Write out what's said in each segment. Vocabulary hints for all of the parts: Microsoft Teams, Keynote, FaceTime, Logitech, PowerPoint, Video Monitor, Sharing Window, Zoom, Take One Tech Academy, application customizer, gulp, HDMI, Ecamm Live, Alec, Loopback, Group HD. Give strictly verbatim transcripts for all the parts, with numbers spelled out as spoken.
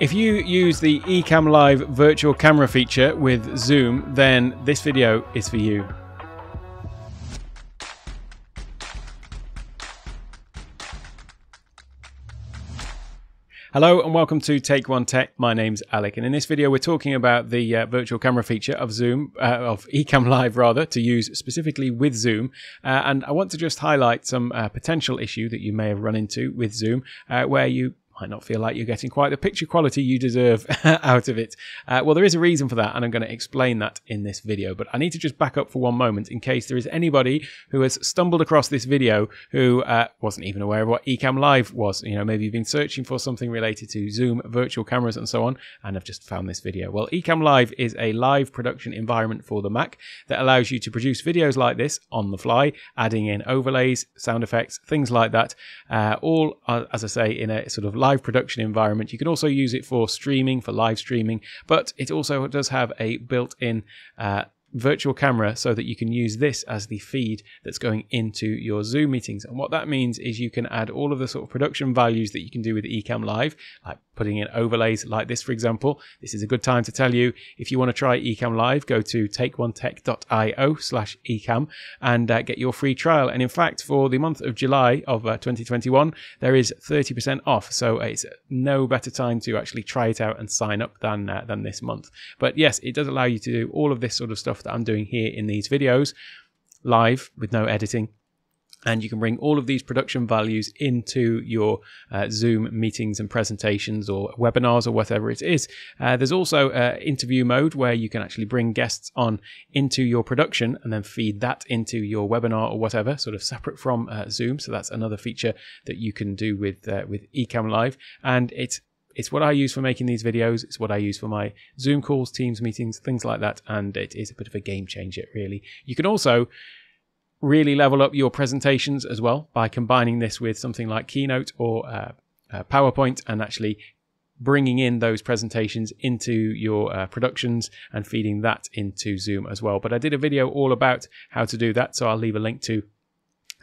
If you use the Ecamm Live virtual camera feature with Zoom, then this video is for you. Hello and welcome to Take One Tech. My name's Alec, and in this video we're talking about the uh, virtual camera feature of Zoom, uh, of Ecamm Live rather, to use specifically with Zoom. Uh, and I want to just highlight some uh, potential issue that you may have run into with Zoom, uh, where you might not feel like you're getting quite the picture quality you deserve out of it. Uh, well, there is a reason for that, and I'm going to explain that in this video, but I need to just back up for one moment in case there is anybody who has stumbled across this video who uh, wasn't even aware of what Ecamm Live was. You know, maybe you've been searching for something related to Zoom, virtual cameras and so on, and have just found this video. Well, Ecamm Live is a live production environment for the Mac that allows you to produce videos like this on the fly, adding in overlays, sound effects, things like that, uh, all, uh, as I say, in a sort of live production environment. You can also use it for streaming, for live streaming, but it also does have a built-in uh, virtual camera so that you can use this as the feed that's going into your Zoom meetings. And what that means is you can add all of the sort of production values that you can do with Ecamm Live, like putting in overlays like this, for example. This is a good time to tell you, if you want to try Ecamm Live, go to take one tech dot i o slash Ecamm and uh, get your free trial. And in fact, for the month of July of uh, twenty twenty-one, there is thirty percent off. So uh, it's no better time to actually try it out and sign up than, uh, than this month. But yes, it does allow you to do all of this sort of stuff that I'm doing here in these videos, live with no editing. And you can bring all of these production values into your uh, Zoom meetings and presentations or webinars or whatever it is. Uh, there's also uh, interview mode where you can actually bring guests on into your production and then feed that into your webinar or whatever, sort of separate from uh, Zoom. So that's another feature that you can do with uh, with Ecamm Live, and it's It's what I use for making these videos. It's what I use for my Zoom calls, Teams meetings, things like that. And it is a bit of a game changer, really. You can also really level up your presentations as well by combining this with something like Keynote or uh, uh, PowerPoint, and actually bringing in those presentations into your uh, productions and feeding that into Zoom as well. But I did a video all about how to do that, so I'll leave a link to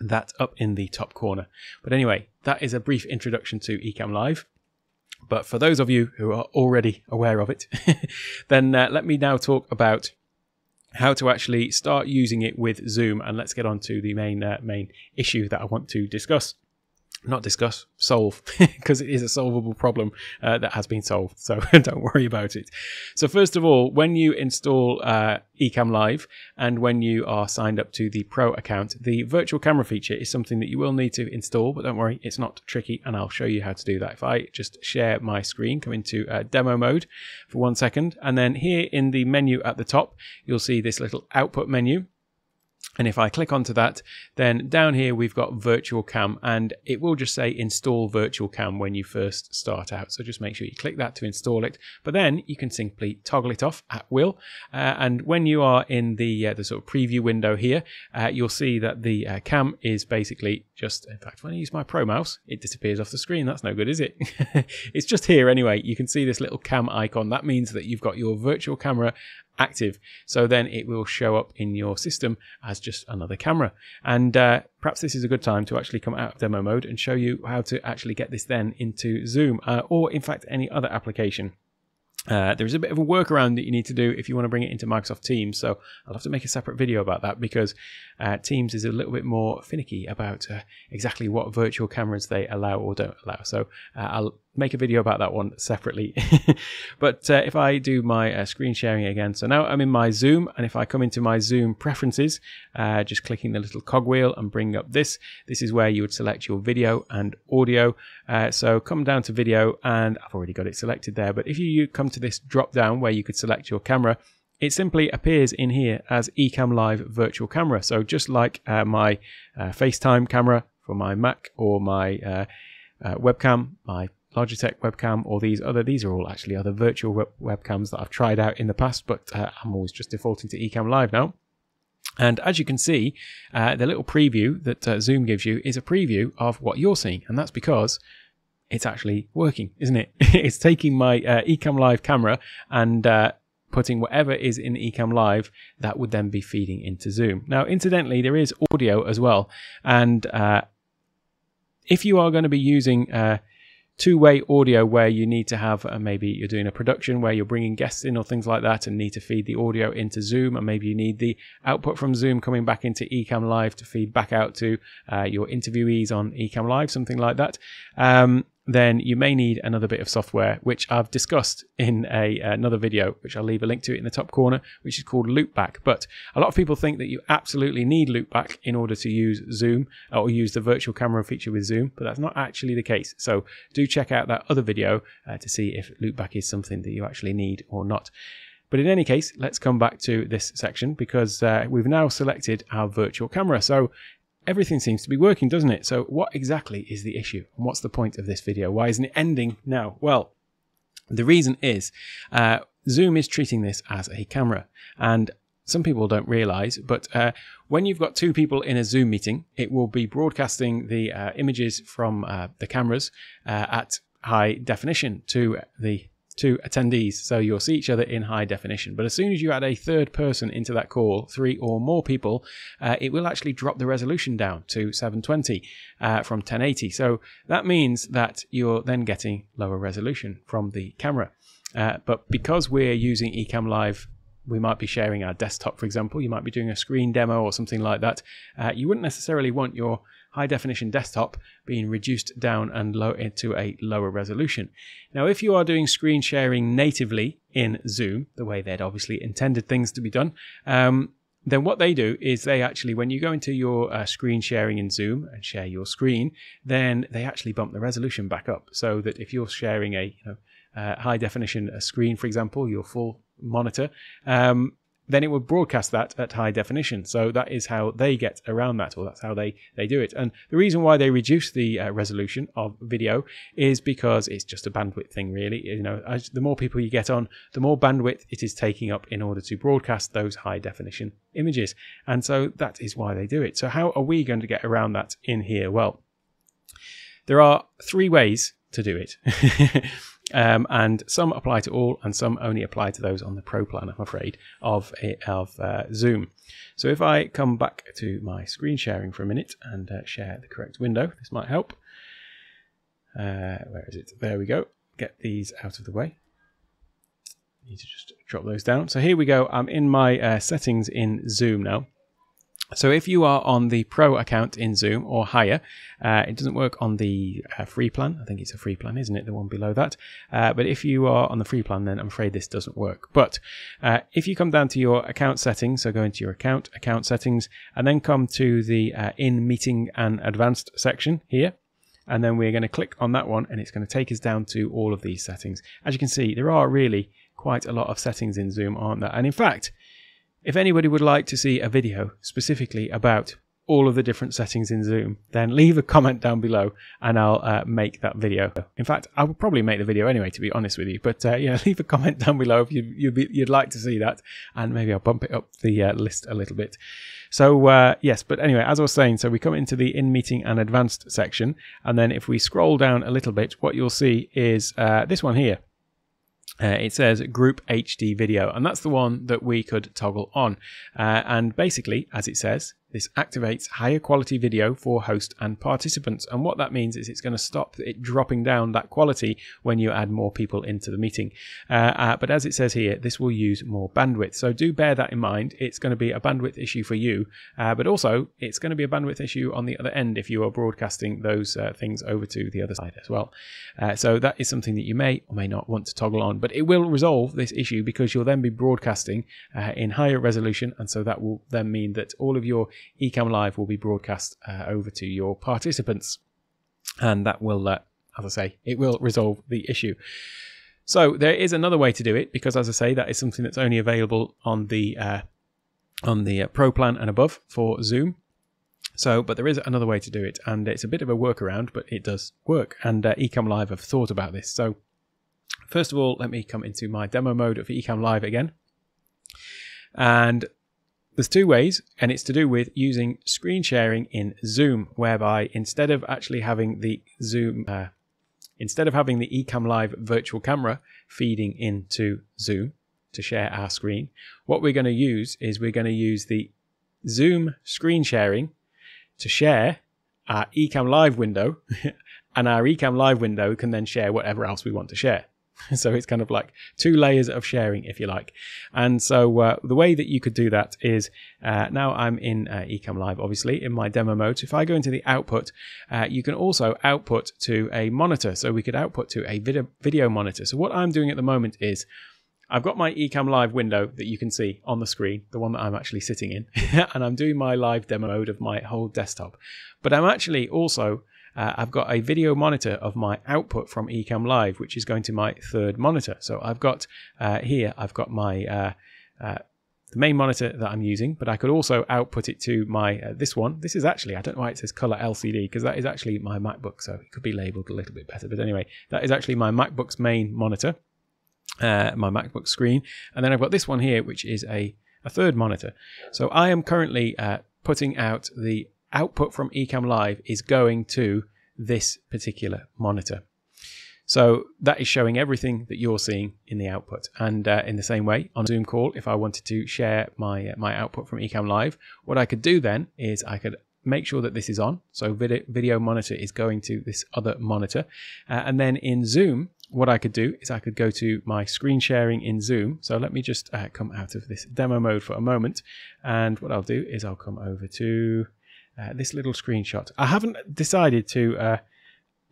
that up in the top corner. But anyway, that is a brief introduction to Ecamm Live. But for those of you who are already aware of it, then uh, let me now talk about how to actually start using it with Zoom. And let's get on to the main, uh, main issue that I want to discuss. Not discuss, solve, because it is a solvable problem uh, that has been solved, so don't worry about it. So first of all, when you install uh, Ecamm Live and when you are signed up to the Pro account, the virtual camera feature is something that you will need to install, but don't worry, it's not tricky, and I'll show you how to do that. If I just share my screen, come into uh, demo mode for one second, and then here in the menu at the top, you'll see this little output menu. And if I click onto that, then down here we've got Virtual Cam, and it will just say install Virtual Cam when you first start out. So just make sure you click that to install it. But then you can simply toggle it off at will. Uh, and when you are in the uh, the sort of preview window here, uh, you'll see that the uh, cam is basically just, in fact, when I use my Pro mouse, it disappears off the screen. That's no good, is it? It's just here anyway. You can see this little cam icon. That means that you've got your virtual camera active, so then it will show up in your system as just another camera. And uh, perhaps this is a good time to actually come out of demo mode and show you how to actually get this then into Zoom uh, or in fact any other application. Uh, there is a bit of a workaround that you need to do if you want to bring it into Microsoft Teams, so I'll have to make a separate video about that, because uh, Teams is a little bit more finicky about uh, exactly what virtual cameras they allow or don't allow, so uh, I'll make a video about that one separately. But uh, if I do my uh, screen sharing again, so now I'm in my Zoom, and if I come into my Zoom preferences, uh, just clicking the little cogwheel and bring up this, this is where you would select your video and audio. Uh, so come down to video, and I've already got it selected there, but if you come to this drop down where you could select your camera, it simply appears in here as Ecamm Live virtual camera. So just like uh, my uh, FaceTime camera for my Mac, or my uh, uh, webcam, my Logitech webcam, or these other, these are all actually other virtual web webcams that I've tried out in the past, but uh, I'm always just defaulting to Ecamm Live now. And as you can see, uh, the little preview that uh, Zoom gives you is a preview of what you're seeing, and that's because it's actually working, isn't it? It's taking my uh, Ecamm Live camera and uh, putting whatever is in Ecamm Live, that would then be feeding into Zoom. Now, incidentally, there is audio as well. And uh, if you are going to be using uh, two-way audio where you need to have, uh, maybe you're doing a production where you're bringing guests in or things like that and need to feed the audio into Zoom, and maybe you need the output from Zoom coming back into Ecamm Live to feed back out to uh, your interviewees on Ecamm Live, something like that. Um, then you may need another bit of software, which I've discussed in a, another video, which I'll leave a link to it in the top corner, which is called Loopback. But a lot of people think that you absolutely need Loopback in order to use Zoom or use the virtual camera feature with Zoom, but that's not actually the case. So do check out that other video uh, to see if Loopback is something that you actually need or not. But in any case, let's come back to this section because uh, we've now selected our virtual camera. So everything seems to be working, doesn't it? So what exactly is the issue? And what's the point of this video? Why isn't it ending now? Well, the reason is uh, Zoom is treating this as a camera. And some people don't realize, but uh, when you've got two people in a Zoom meeting, it will be broadcasting the uh, images from uh, the cameras uh, at high definition to the to attendees, so you'll see each other in high definition. But as soon as you add a third person into that call, three or more people, uh, it will actually drop the resolution down to seven twenty uh, from ten eighty. So that means that you're then getting lower resolution from the camera. Uh, but because we're using Ecamm Live, we might be sharing our desktop, for example. You might be doing a screen demo or something like that. Uh, you wouldn't necessarily want your high definition desktop being reduced down and low into a lower resolution. Now, if you are doing screen sharing natively in Zoom, the way they'd obviously intended things to be done, um, then what they do is they actually, when you go into your uh, screen sharing in Zoom and share your screen, then they actually bump the resolution back up so that if you're sharing a you know, uh, high definition a screen, for example, your full monitor, um, then it would broadcast that at high definition. So that is how they get around that, or that's how they, they do it. And the reason why they reduce the uh, resolution of video is because it's just a bandwidth thing, really. You know, as, the more people you get on, the more bandwidth it is taking up in order to broadcast those high definition images. And so that is why they do it. So how are we going to get around that in here? Well, there are three ways to do it. Um, and some apply to all and some only apply to those on the Pro plan, I'm afraid, of, of uh, Zoom. So if I come back to my screen sharing for a minute and uh, share the correct window, this might help. Uh, where is it? There we go. Get these out of the way. Need to just drop those down. So here we go. I'm in my uh, settings in Zoom now. So if you are on the Pro account in Zoom or higher, uh, it doesn't work on the uh, free plan. I think it's a free plan, isn't it? The one below that. Uh, but if you are on the free plan, then I'm afraid this doesn't work. But uh, if you come down to your account settings, so go into your account, account settings, and then come to the uh, in meeting and advanced section here. And then we're going to click on that one and it's going to take us down to all of these settings. As you can see, there are really quite a lot of settings in Zoom, aren't there? And in fact, if anybody would like to see a video specifically about all of the different settings in Zoom, then leave a comment down below and I'll uh, make that video. In fact, I will probably make the video anyway, to be honest with you. But uh, yeah, leave a comment down below if you'd, you'd, be, you'd like to see that. And maybe I'll bump it up the uh, list a little bit. So uh, yes, but anyway, as I was saying, so we come into the in meeting and advanced section. And then if we scroll down a little bit, what you'll see is uh, this one here. Uh, it says Group H D Video, and that's the one that we could toggle on. Uh, and basically, as it says, this activates higher quality video for host and participants. And what that means is it's going to stop it dropping down that quality when you add more people into the meeting. Uh, uh, but as it says here, this will use more bandwidth. So do bear that in mind. It's going to be a bandwidth issue for you, uh, but also it's going to be a bandwidth issue on the other end if you are broadcasting those uh, things over to the other side as well. Uh, so that is something that you may or may not want to toggle on, but it will resolve this issue because you'll then be broadcasting uh, in higher resolution. And so that will then mean that all of your Ecamm Live will be broadcast uh, over to your participants, and that will, uh, as I say, it will resolve the issue. So there is another way to do it because, as I say, that is something that's only available on the uh, on the uh, Pro plan and above for Zoom. So, but there is another way to do it, and it's a bit of a workaround, but it does work. And uh, Ecamm Live have thought about this. So, first of all, let me come into my demo mode of Ecamm Live again, and there's two ways, and it's to do with using screen sharing in Zoom, whereby instead of actually having the Zoom, uh, instead of having the Ecamm Live virtual camera feeding into Zoom to share our screen, what we're going to use is we're going to use the Zoom screen sharing to share our Ecamm Live window and our Ecamm Live window can then share whatever else we want to share. So it's kind of like two layers of sharing, if you like. And so uh, the way that you could do that is, uh, now I'm in uh, Ecamm Live, obviously, in my demo mode. So if I go into the output, uh, you can also output to a monitor. So we could output to a video, video monitor. So what I'm doing at the moment is I've got my Ecamm Live window that you can see on the screen, the one that I'm actually sitting in, and I'm doing my live demo mode of my whole desktop. But I'm actually also... Uh, I've got a video monitor of my output from Ecamm Live, which is going to my third monitor. So I've got uh, here, I've got my uh, uh, the main monitor that I'm using, but I could also output it to my uh, this one. This is actually, I don't know why it says color L C D, because that is actually my MacBook, so it could be labeled a little bit better. But anyway, that is actually my MacBook's main monitor, uh, my MacBook screen. And then I've got this one here, which is a, a third monitor. So I am currently uh, putting out the output from Ecamm Live is going to this particular monitor. So that is showing everything that you're seeing in the output. And uh, in the same way, on a Zoom call, if I wanted to share my, uh, my output from Ecamm Live, what I could do then is I could make sure that this is on. So video, video monitor is going to this other monitor. Uh, and then in Zoom, what I could do is I could go to my screen sharing in Zoom. So let me just uh, come out of this demo mode for a moment. And what I'll do is I'll come over to... Uh, this little screenshot. I haven't decided to uh,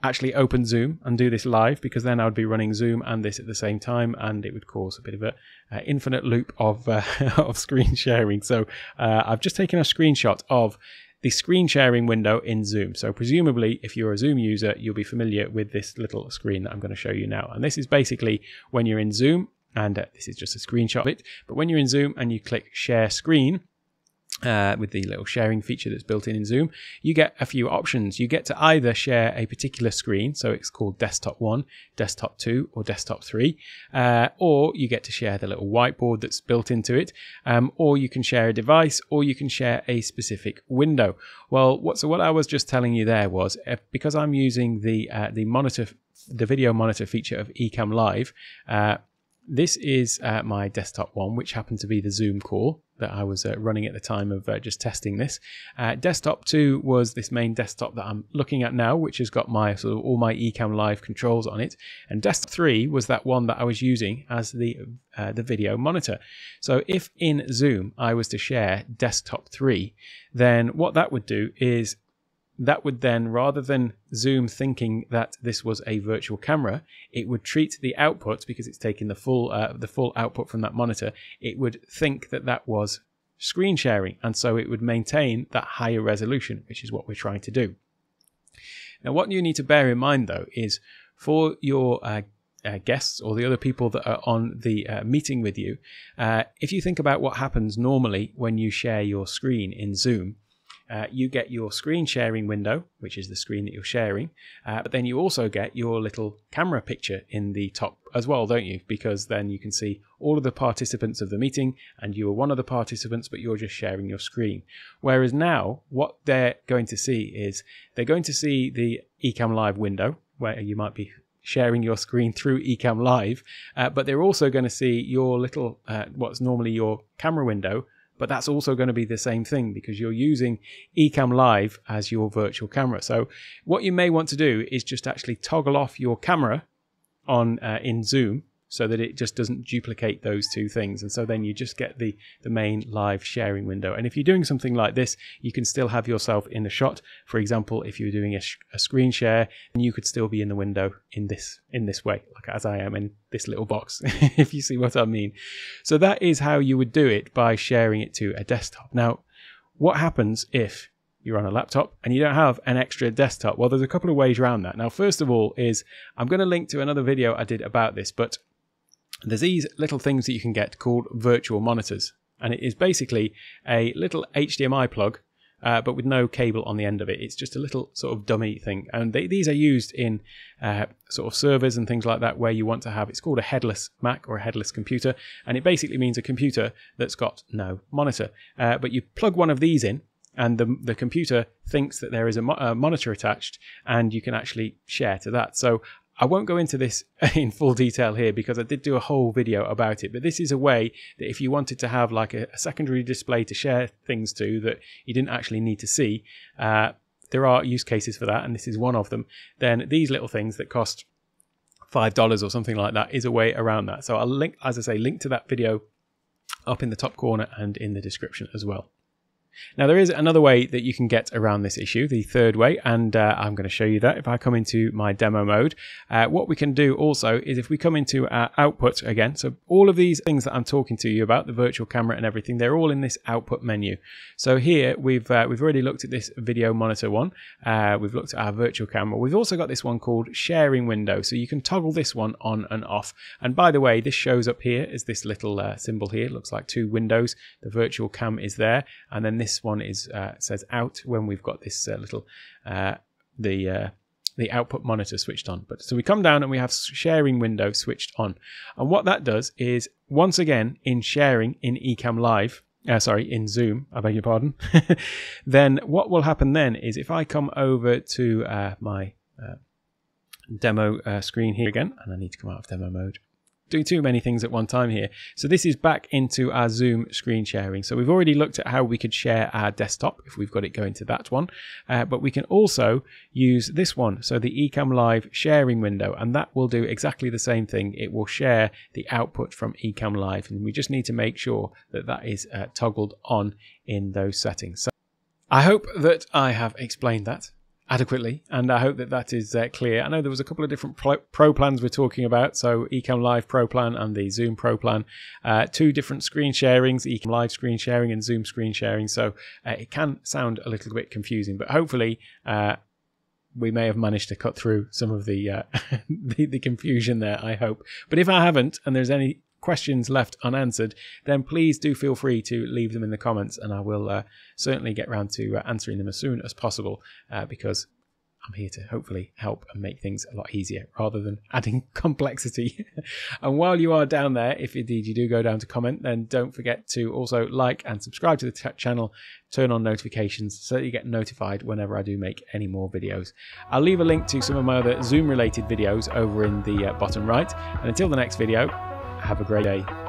actually open Zoom and do this live, because then I would be running Zoom and this at the same time, and it would cause a bit of an uh, infinite loop of, uh, of screen sharing. So uh, I've just taken a screenshot of the screen sharing window in Zoom. So presumably, if you're a Zoom user, you'll be familiar with this little screen that I'm going to show you now. And this is basically when you're in Zoom, and uh, this is just a screenshot of it, but when you're in Zoom and you click Share Screen, Uh, with the little sharing feature that's built in in Zoom, you get a few options. You get to either share a particular screen, so it's called Desktop one, Desktop two, or Desktop three, uh, or you get to share the little whiteboard that's built into it, um, or you can share a device, or you can share a specific window. Well, what, so what I was just telling you there was, uh, because I'm using the, uh, the, monitor, the video monitor feature of Ecamm Live, uh, this is uh, my desktop one, which happened to be the Zoom call that I was uh, running at the time of uh, just testing this. Uh, desktop two was this main desktop that I'm looking at now, which has got my sort of all my Ecamm Live controls on it. And desktop three was that one that I was using as the uh, the video monitor. So if in Zoom I was to share desktop three, then what that would do is that would then, rather than Zoom thinking that this was a virtual camera, it would treat the output, because it's taking the full uh, the full output from that monitor, it would think that that was screen sharing. And so it would maintain that higher resolution, which is what we're trying to do. Now, what you need to bear in mind, though, is for your uh, Uh, guests or the other people that are on the uh, meeting with you, uh, if you think about what happens normally when you share your screen in Zoom, Uh, you get your screen sharing window, which is the screen that you're sharing, uh, but then you also get your little camera picture in the top as well, don't you? Because then you can see all of the participants of the meeting, and you are one of the participants, but you're just sharing your screen. Whereas now, what they're going to see is they're going to see the Ecamm Live window, where you might be sharing your screen through Ecamm Live, uh, but they're also going to see your little, uh, what's normally your camera window, but that's also going to be the same thing, because you're using Ecamm Live as your virtual camera. So what you may want to do is just actually toggle off your camera on uh, in Zoom, so that it just doesn't duplicate those two things. And so then you just get the, the main live sharing window. And if you're doing something like this, you can still have yourself in the shot. For example, if you're doing a, sh a screen share, and you could still be in the window in this, in this way, like as I am in this little box, if you see what I mean. So that is how you would do it, by sharing it to a desktop. Now, what happens if you're on a laptop and you don't have an extra desktop? Well, there's a couple of ways around that. Now, first of all is, I'm going to link to another video I did about this, but there's these little things that you can get called virtual monitors, and it is basically a little H D M I plug, uh, but with no cable on the end of it. It's just a little sort of dummy thing, and they, these are used in uh, sort of servers and things like that, where you want to have, it's called a headless Mac or a headless computer, and it basically means a computer that's got no monitor. Uh, but you plug one of these in, and the, the computer thinks that there is a, mo a monitor attached, and you can actually share to that. So I won't go into this in full detail here, because I did do a whole video about it, but this is a way that if you wanted to have like a, a secondary display to share things to that you didn't actually need to see, uh, there are use cases for that, and this is one of them, then these little things that cost five dollars or something like that is a way around that. So I'll link, as I say, link to that video up in the top corner and in the description as well. Now, there is another way that you can get around this issue, the third way, and uh, I'm going to show you that if I come into my demo mode. Uh, what we can do also is if we come into our output again, so all of these things that I'm talking to you about, the virtual camera and everything, they're all in this output menu. So here we've uh, we've already looked at this video monitor one, uh, we've looked at our virtual camera, we've also got this one called sharing window, so you can toggle this one on and off. And by the way, this shows up here as this little uh, symbol here, it looks like two windows, the virtual cam is there, and then this This one is uh, says out when we've got this uh, little uh, the uh, the output monitor switched on. But so we come down and we have sharing window switched on, and what that does is once again in sharing in Ecamm Live, uh, sorry in Zoom, I beg your pardon. Then what will happen then is if I come over to uh, my uh, demo uh, screen here again, and I need to come out of demo mode. Do too many things at one time here. So this is back into our Zoom screen sharing. So we've already looked at how we could share our desktop if we've got it going to that one, uh, but we can also use this one, so the Ecamm Live sharing window, and that will do exactly the same thing. It will share the output from Ecamm Live, and we just need to make sure that that is uh, toggled on in those settings. So I hope that I have explained that adequately, and I hope that that is uh, clear. I know there was a couple of different pro, pro plans we're talking about, so Ecamm Live Pro plan and the Zoom Pro plan, uh, two different screen sharings, Ecamm Live screen sharing and Zoom screen sharing, so uh, it can sound a little bit confusing, but hopefully uh, we may have managed to cut through some of the, uh, the, the confusion there, I hope. But if I haven't, and there's any questions left unanswered, then please do feel free to leave them in the comments, and I will uh, certainly get around to uh, answering them as soon as possible, uh, because I'm here to hopefully help and make things a lot easier rather than adding complexity. And while you are down there, if indeed you do go down to comment, then don't forget to also like and subscribe to the channel, turn on notifications so that you get notified whenever I do make any more videos. I'll leave a link to some of my other Zoom related videos over in the uh, bottom right, and until the next video, have a great day.